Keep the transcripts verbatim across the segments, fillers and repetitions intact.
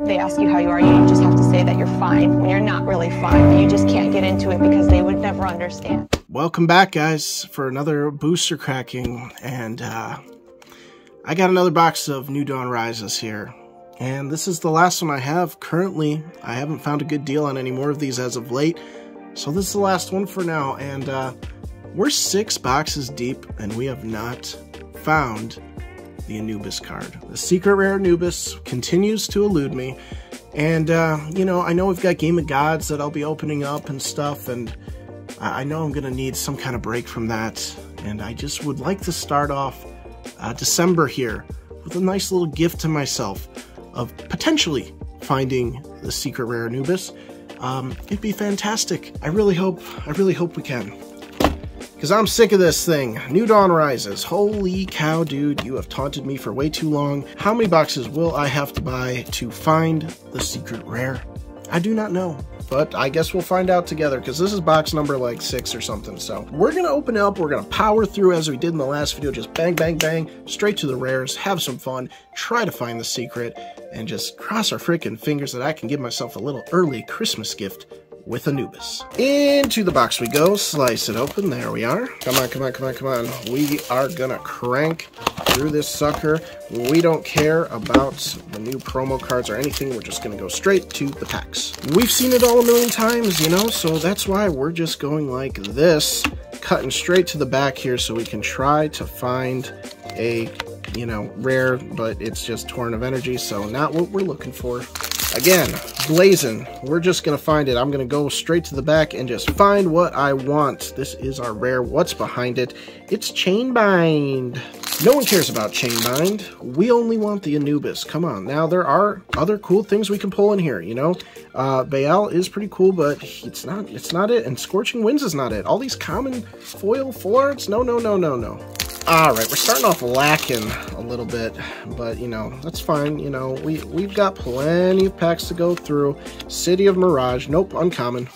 They ask you how you are, you just have to say that you're fine when you're not really fine. You just can't get into it because they would never understand. Welcome back, guys, for another booster cracking, and uh, I got another box of New Dawn Rises here, and this is the last one I have currently. I haven't found a good deal on any more of these as of late, so this is the last one for now, and uh, we're six boxes deep, and we have not found the Anubis card. The secret rare Anubis continues to elude me, and uh, you know, I know we've got Game of Gods that I'll be opening up and stuff, and I know I'm gonna need some kind of break from that, and I just would like to start off uh, December here with a nice little gift to myself of potentially finding the secret rare Anubis. Um, it'd be fantastic. I really hope, I really hope we can. Because I'm sick of this thing. New Dawn Rises. Holy cow, dude, you have taunted me for way too long. How many boxes will I have to buy to find the secret rare? I do not know, but I guess we'll find out together, because this is box number like six or something. So we're going to open it up. We're going to power through as we did in the last video. Just bang, bang, bang, straight to the rares, have some fun, try to find the secret, and just cross our freaking fingers that I can give myself a little early Christmas gift with Anubis. Into the box we go, slice it open, there we are. Come on, come on, come on, come on. We are gonna crank through this sucker. We don't care about the new promo cards or anything, we're just gonna go straight to the packs. We've seen it all a million times, you know, so that's why we're just going like this, cutting straight to the back here so we can try to find a, you know, rare, but it's just torrent of energy, so not what we're looking for. Again, blazing, we're just gonna find it. I'm gonna go straight to the back and just find what I want. This is our rare. What's behind it? It's Chainbind. No one cares about Chainbind. We only want the Anubis. Come on. Now, there are other cool things we can pull in here, you know? Uh, Baal is pretty cool, but it's not, it's not it, and Scorching Winds is not it. All these common foil fours? No, no, no, no, no. All right, we're starting off lacking a little bit, but, you know, that's fine. You know, we, we've got plenty of packs to go through. City of Mirage, nope, uncommon.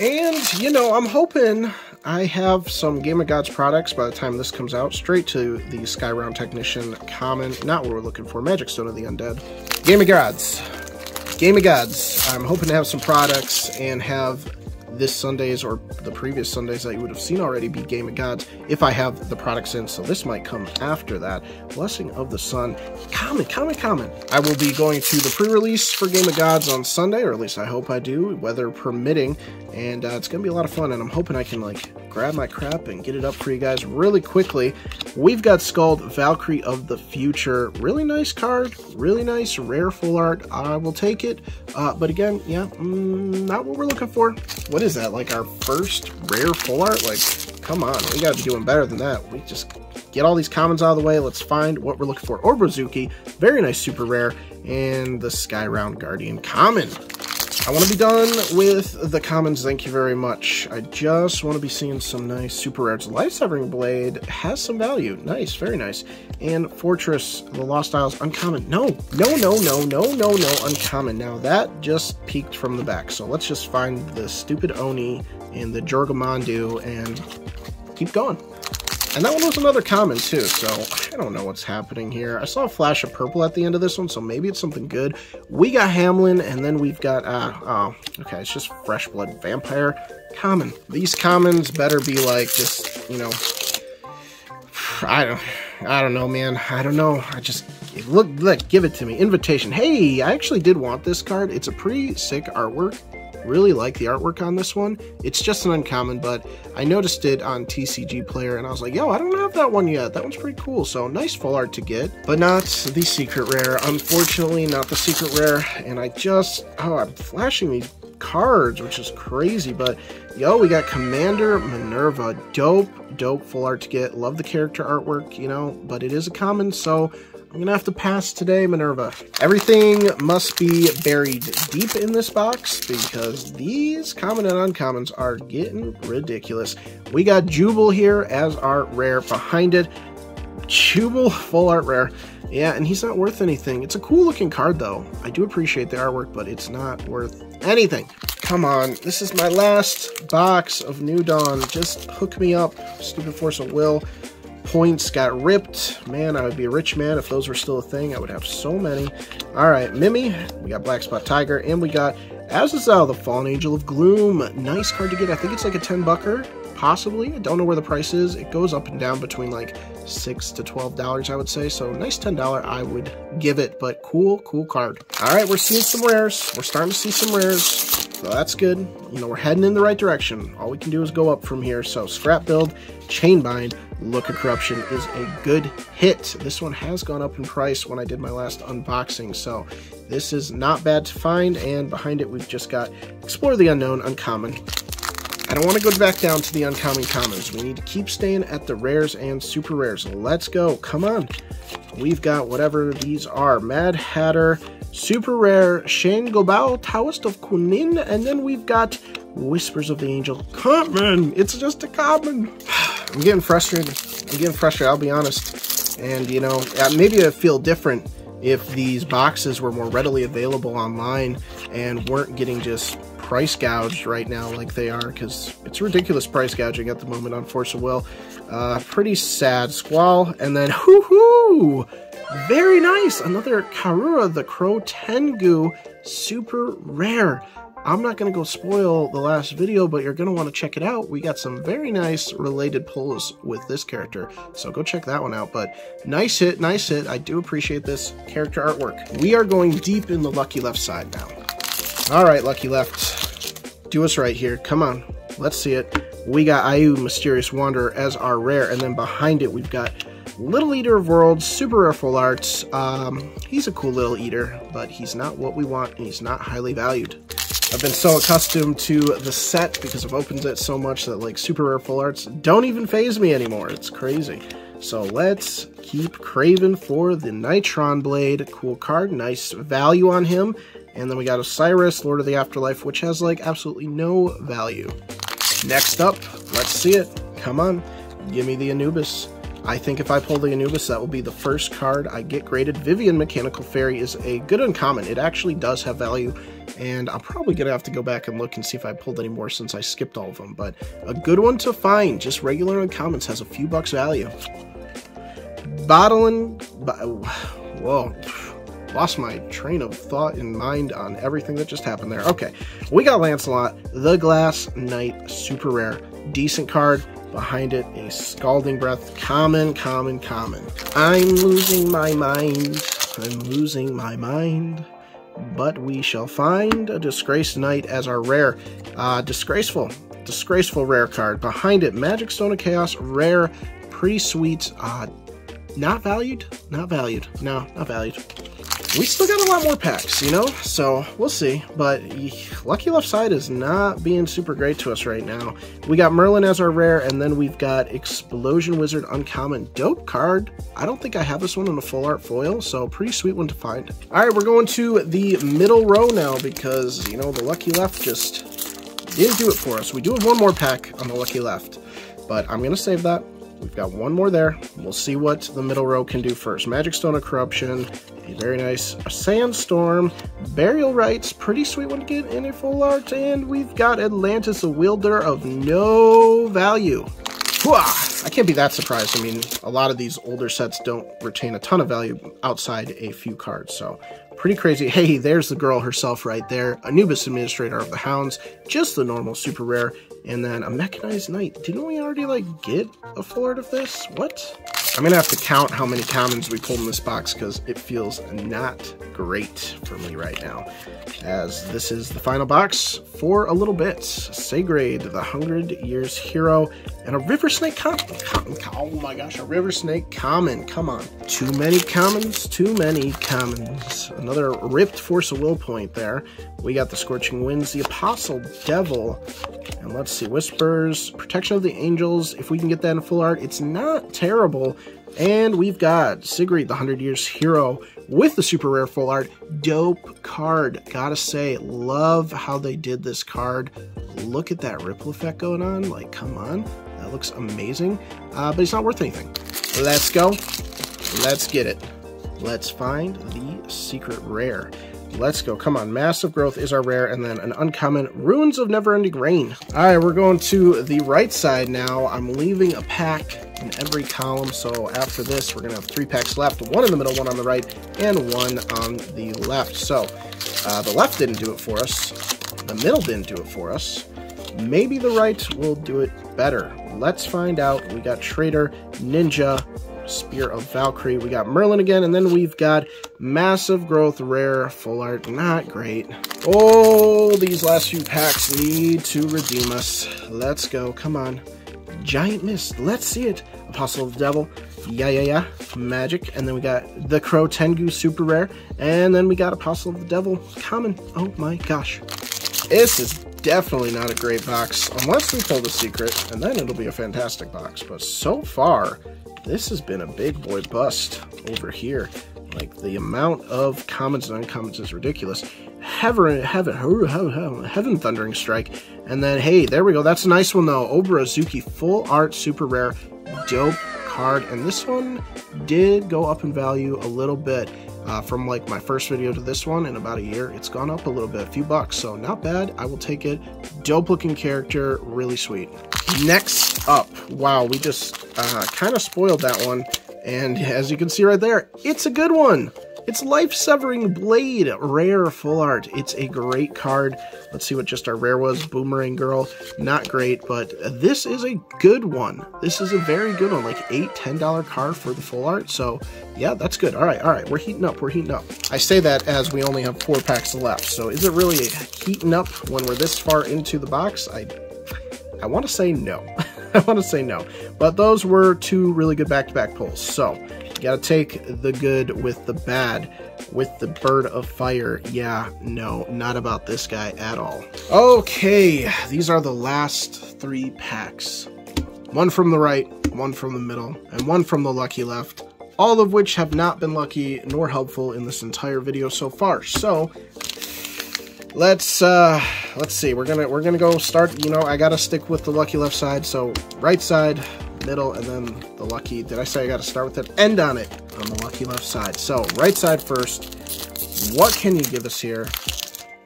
And, you know, I'm hoping I have some Game of Gods products by the time this comes out. Straight to the Sky Round Technician, common, not what we're looking for. Magic Stone of the Undead. Game of Gods. Game of Gods. I'm hoping to have some products and have this Sunday's or the previous Sundays that you would have seen already be Game of Gods if I have the products in, so this might come after that. Blessing of the Sun, common, common, common. I will be going to the pre-release for Game of Gods on Sunday, or at least I hope I do, weather permitting, and uh, it's gonna be a lot of fun, and I'm hoping I can like grab my crap and get it up for you guys really quickly. We've got Scald, Valkyrie of the Future. Really nice card, really nice rare full art. I will take it, uh, but again, yeah, mm, not what we're looking for. What is that, like our first rare full art? Like, come on, we gotta be doing better than that. We just get all these commons out of the way. Let's find what we're looking for. Oboro Zuki, very nice super rare, and the Sky Round Guardian common. I want to be done with the commons, thank you very much. I just want to be seeing some nice super rares. Lifesavering Blade has some value. Nice, very nice. And Fortress, the Lost Isles, uncommon. No, no, no, no, no, no, no, uncommon. Now that just peeked from the back. So let's just find the stupid Oni and the Jorgamandu and keep going. And that one was another common too, so I don't know what's happening here. I saw a flash of purple at the end of this one, so maybe it's something good. We got Hamlin, and then we've got, uh, oh, okay, it's just Fresh Blood Vampire. Common. These commons better be like just, you know, I don't, I don't know, man. I don't know. I just, look, look, give it to me. Invitation. Hey, I actually did want this card. It's a pretty sick artwork. Really like the artwork on this one. It's just an uncommon, but I noticed it on T C G Player and I was like, yo, I don't have that one yet. That one's pretty cool. So nice full art to get, but not the secret rare. Unfortunately, not the secret rare. And I just, oh, I'm flashing these cards, which is crazy, but yo, we got Commander Minerva. Dope, dope full art to get. Love the character artwork, you know, but it is a common, so I'm gonna have to pass today, Minerva. Everything must be buried deep in this box because these common and uncommons are getting ridiculous. We got Jubal here as our rare behind it. Jubal, full art rare. Yeah, and he's not worth anything. It's a cool looking card though. I do appreciate the artwork, but it's not worth anything. Come on, this is my last box of New Dawn. Just hook me up, stupid Force of Will. points got ripped. Man, I would be a rich man if those were still a thing. I would have so many. All right, Mimi. We got Black Spot Tiger, and we got Azazel, the Fallen Angel of Gloom. Nice card to get. I think it's like a ten bucker, possibly. I don't know where the price is. It goes up and down between like six to twelve dollars, I would say. So nice ten dollar, I would give it, but cool, cool card. All right, we're seeing some rares. We're starting to see some rares. So that's good. You know, we're heading in the right direction. All we can do is go up from here. So scrap build, Chainbind, Look of Corruption is a good hit. This one has gone up in price when I did my last unboxing. So this is not bad to find. And behind it, we've just got Explore the Unknown, Uncommon. I don't want to go back down to the uncommon commons. We need to keep staying at the rares and super rares. Let's go. Come on. We've got whatever these are. Mad Hatter, super rare, Shane Gobao, Taoist of Kunin, and then we've got Whispers of the Angel. Common! It's just a common! I'm getting frustrated. I'm getting frustrated, I'll be honest. And, you know, maybe it'd feel different if these boxes were more readily available online and weren't getting just price gouged right now like they are, because it's ridiculous price gouging at the moment on Force of Will. Uh, pretty sad. Squall, and then hoo-hoo! Very nice! Another Karura the Crow Tengu, super rare. I'm not going to go spoil the last video, but you're going to want to check it out. We got some very nice related pulls with this character, so go check that one out. But nice hit, nice hit. I do appreciate this character artwork. We are going deep in the Lucky Left side now. All right, Lucky Left, do us right here. Come on, let's see it. We got Ayu, Mysterious Wanderer, as our rare, and then behind it we've got Little Eater of Worlds, super rare full arts. Um, he's a cool little eater, but he's not what we want, and he's not highly valued. I've been so accustomed to the set because I've opened it so much that like super rare full arts don't even faze me anymore. It's crazy. So let's keep craving for the Nitron Blade. Cool card, nice value on him. And then we got Osiris, Lord of the Afterlife, which has like absolutely no value. Next up, let's see it. Come on, give me the Anubis. I think if I pull the Anubis, that will be the first card I get graded. Vivian, Mechanical Fairy, is a good uncommon. It actually does have value, and I'm probably going to have to go back and look and see if I pulled any more since I skipped all of them. But a good one to find. Just regular uncommons, has a few bucks value. Bottling... Whoa. Lost my train of thought and mind on everything that just happened there. Okay, we got Lancelot, the Glass Knight, super rare. Decent card. Behind it, a Scalding Breath. Common, common, common. I'm losing my mind. I'm losing my mind. But we shall find a Disgraced Knight as our rare. Uh, disgraceful. Disgraceful rare card. Behind it, Magic Stone of Chaos, rare. Pretty sweet. Uh, not valued? Not valued. No, not valued. We still got a lot more packs, you know, so we'll see. But Lucky Left side is not being super great to us right now. We got Merlin as our rare, and then we've got Explosion Wizard, uncommon. Dope card. I don't think I have this one in a full art foil, so pretty sweet one to find. All right, we're going to the middle row now because, you know, the Lucky Left just didn't do it for us. We do have one more pack on the Lucky Left, but I'm going to save that. We've got one more there. We'll see what the middle row can do first. Magic Stone of Corruption, a very nice Sandstorm. Burial Rites, pretty sweet one to get in a full art. And we've got Atlantis, the Wielder of No Value. Hooah! I can't be that surprised. I mean, a lot of these older sets don't retain a ton of value outside a few cards, so pretty crazy. Hey, there's the girl herself right there. Anubis Administrator of the Hounds, just the normal super rare. And then a Mechanized Knight. Didn't we already, like, get a full art of this? What? I'm going to have to count how many commons we pulled in this box because it feels not great for me right now. As this is the final box for a little bit. Sigrid, the one hundred years Hero, and a River Snake Common. Oh my gosh, a River Snake Common. Come on. Too many commons, too many commons. Another ripped Force of Will point there. We got the Scorching Winds, the Apostle Devil, and let's see, Whispers, Protection of the Angels. If we can get that in full art, it's not terrible. And we've got Sigrid, the one hundred years Hero, with the super rare full art. Dope card. Gotta say, love how they did this card. Look at that ripple effect going on. Like, come on. That looks amazing. Uh, but it's not worth anything. Let's go. Let's get it. Let's find the secret rare. Let's go. Come on. Massive Growth is our rare, and then an uncommon, Ruins of Neverending Rain. All right, we're going to the right side now. I'm leaving a pack in every column. So after this, we're going to have three packs left, one in the middle, one on the right, and one on the left. So uh, the left didn't do it for us. The middle didn't do it for us. Maybe the right will do it better. Let's find out. We got Trader, Ninja, Spear of Valkyrie. We got Merlin again, and then we've got Massive Growth, Rare, Full Art. Not great. Oh, these last few packs need to redeem us. Let's go. Come on. Giant Mist. Let's see it. Apostle of the Devil. Yeah, yeah, yeah. Magic. And then we got the Crow Tengu, Super Rare. And then we got Apostle of the Devil, Common. Oh my gosh. This is definitely not a great box, unless we pull the secret, and then it'll be a fantastic box. But so far, this has been a big boy bust over here. Like, the amount of commons and uncommons is ridiculous. Heaven, heaven, heaven Thundering Strike. And then, hey, there we go. That's a nice one, though. Oboro Zuki, full art, super rare, dope card. And this one did go up in value a little bit. Uh, from like my first video to this one in about a year, it's gone up a little bit, a few bucks, so not bad. I will take it. Dope looking character, really sweet. Next up, wow, we just uh, kind of spoiled that one, and as you can see right there, it's a good one. It's Life-Severing Blade, rare, full art. It's a great card. Let's see what just our rare was. Boomerang Girl, not great, but this is a good one. This is a very good one, like eight, ten dollar card for the full art. So yeah, that's good. All right, all right, we're heating up, we're heating up. I say that as we only have four packs left. So is it really heating up when we're this far into the box? I, I want to say no. I want to say no. But those were two really good back-to-back pulls. So you gotta take the good with the bad. With the Bird of Fire, yeah, no, not about this guy at all. Okay, these are the last three packs. One from the right, one from the middle, and one from the lucky left, all of which have not been lucky nor helpful in this entire video so far. So let's uh let's see, we're gonna we're gonna go start. You know, I gotta stick with the lucky left side, so right side, middle, and then the lucky. Did I say I got to start with it? End on it on the lucky left side. So right side first. What can you give us here?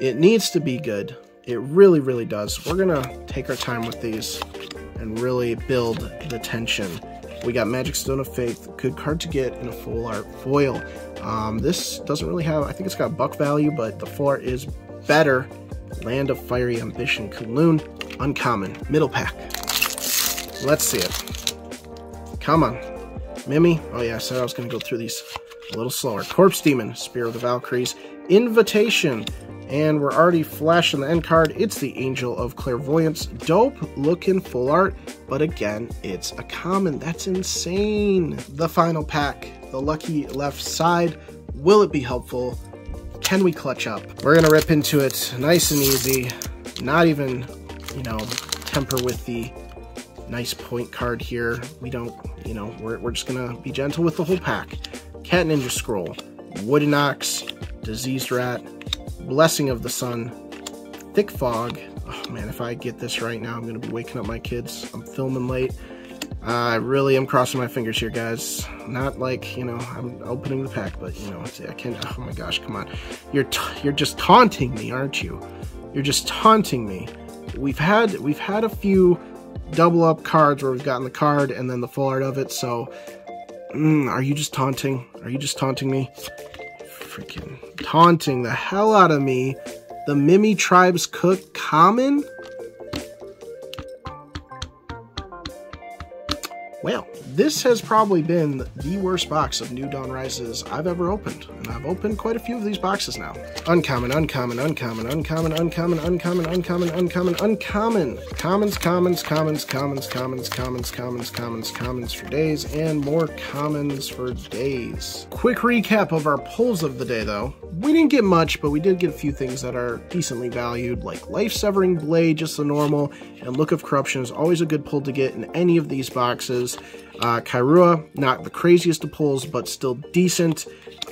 It needs to be good. It really, really does. We're going to take our time with these and really build the tension. We got Magic Stone of Faith. Good card to get in a full art foil. Um, this doesn't really have, I think it's got buck value, but the full art is better. Land of Fiery Ambition, Kaloon, uncommon, middle pack. Let's see it. Come on. Mimi. Oh, yeah, I said I was going to go through these a little slower. Corpse Demon, Spear of the Valkyries, Invitation. And we're already flashing the end card. It's the Angel of Clairvoyance. Dope looking full art, but again, it's a common. That's insane. The final pack, the lucky left side. Will it be helpful? Can we clutch up? We're going to rip into it nice and easy. Not even, you know, temper with the nice point card here. We don't, you know, we're, we're just gonna be gentle with the whole pack. Cat Ninja Scroll, Wooden Ox, Diseased Rat, Blessing of the Sun, Thick Fog. Oh man, if I get this right now, I'm gonna be waking up my kids. I'm filming late. I uh, really am crossing my fingers here, guys. Not like, you know, I'm opening the pack, but you know, I can't. Oh my gosh, come on. You're t you're just taunting me, aren't you? You're just taunting me. We've had we've had a few double up cards where we've gotten the card and then the full art of it, so mm, are you just taunting? Are you just taunting me? Freaking taunting the hell out of me. The Mimi Tribe's Cook, common? Well, this has probably been the worst box of New Dawn Rises I've ever opened, and I've opened quite a few of these boxes now. Uncommon, uncommon, uncommon, uncommon, uncommon, uncommon, uncommon, uncommon, uncommon. Commons, commons, commons, commons, commons, commons, commons, commons, commons for days, and more commons for days. Quick recap of our pulls of the day, though. We didn't get much, but we did get a few things that are decently valued, like Life-Severing Blade, just the normal, and Look of Corruption is always a good pull to get in any of these boxes. Uh, Karura, not the craziest of pulls, but still decent.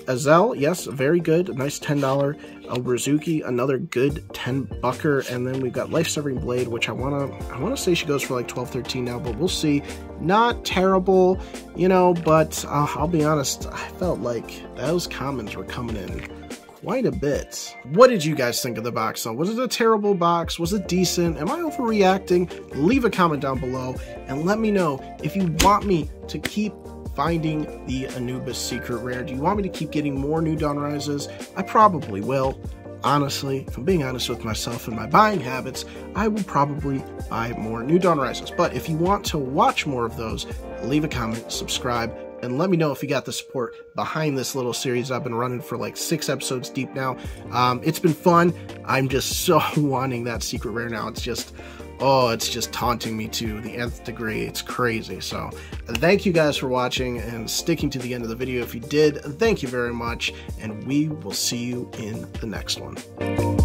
Azel, yes, very good. A nice ten dollar. Oboro Zuki, another good ten bucker. And then we've got Life-Severing Blade, which I wanna I wanna say she goes for like twelve, thirteen now, but we'll see. Not terrible, you know, but uh, I'll be honest, I felt like those commons were coming in quite a bit. What did you guys think of the box though? Was it a terrible box? Was it decent? Am I overreacting? Leave a comment down below and let me know if you want me to keep finding the Anubis secret rare. Do you want me to keep getting more New Dawn Rises? I probably will. Honestly, if I'm being honest with myself and my buying habits, I will probably buy more New Dawn Rises. But if you want to watch more of those, leave a comment, subscribe, and let me know if you got the support behind this little series I've been running for like six episodes deep now. Um, it's been fun. I'm just so wanting that secret rare now. It's just, oh, it's just taunting me to the nth degree. It's crazy. So thank you guys for watching and sticking to the end of the video. If you did, thank you very much, and we will see you in the next one.